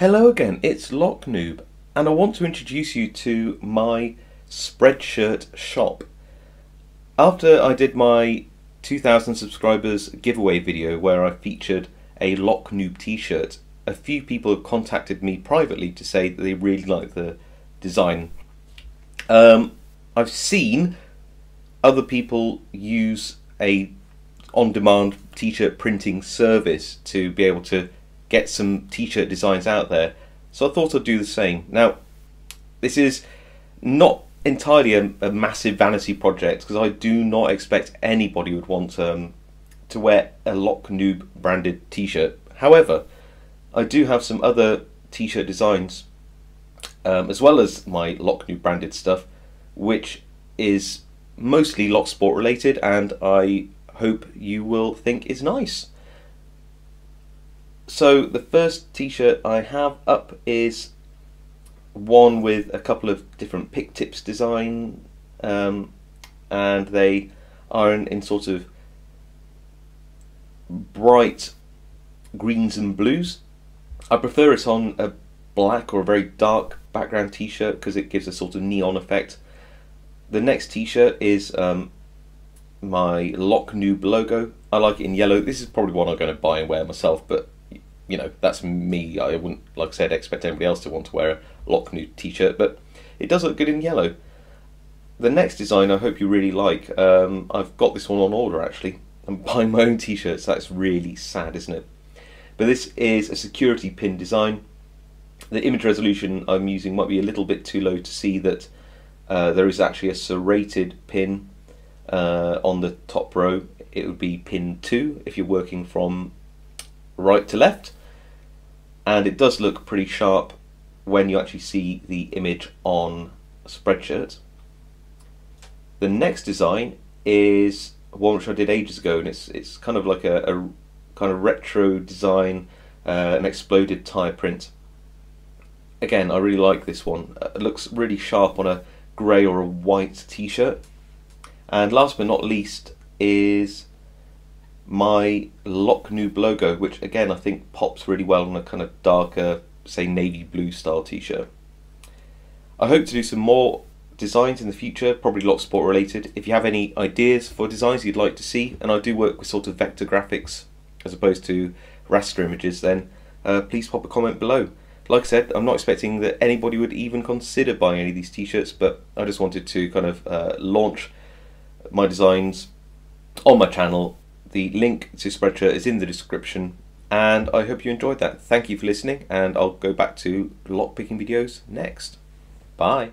Hello again, it's Lock Noob, and I want to introduce you to my Spreadshirt shop. After I did my 2,000 subscribers giveaway video where I featured a Lock Noob t-shirt, a few people have contacted me privately to say that they really like the design. I've seen other people use a on-demand t-shirt printing service to be able to get some t-shirt designs out there, so I thought I'd do the same. Now, this is not entirely a massive vanity project, because I do not expect anybody would want to wear a Lock Noob branded t-shirt. However, I do have some other t-shirt designs as well as my Lock Noob branded stuff, which is mostly Lock Sport related, and I hope you will think is nice. So the first t-shirt I have up is one with a couple of different pick tips design, and they are in sort of bright greens and blues. I prefer it on a black or a very dark background t-shirt because it gives a sort of neon effect. The next t-shirt is my Lock Noob logo. I like it in yellow. This is probably one I'm going to buy and wear myself, but you know, that's me. I wouldn't, like I said, expect anybody else to want to wear a Lock Noob t-shirt, but it does look good in yellow. The next design I hope you really like. I've got this one on order actually. I'm buying my own t-shirts, so that's really sad, isn't it? But this is a security pin design. The image resolution I'm using might be a little bit too low to see that there is actually a serrated pin on the top row. It would be pin 2 if you're working from right to left. And it does look pretty sharp when you actually see the image on Spreadshirt. The next design is one which I did ages ago, and it's kind of like a kind of retro design, an exploded tire print. Again, I really like this one. It looks really sharp on a grey or a white t-shirt. And last but not least is my Lock Noob logo, which again I think pops really well on a kind of darker, say navy blue style t-shirt. I hope to do some more designs in the future, probably Lock Sport related. If you have any ideas for designs you'd like to see, and I do work with sort of vector graphics as opposed to raster images, then please pop a comment below. Like I said, I'm not expecting that anybody would even consider buying any of these t-shirts, but I just wanted to kind of launch my designs on my channel. The link to Spreadshirt is in the description, and I hope you enjoyed that. Thank you for listening, and I'll go back to lockpicking videos next. Bye.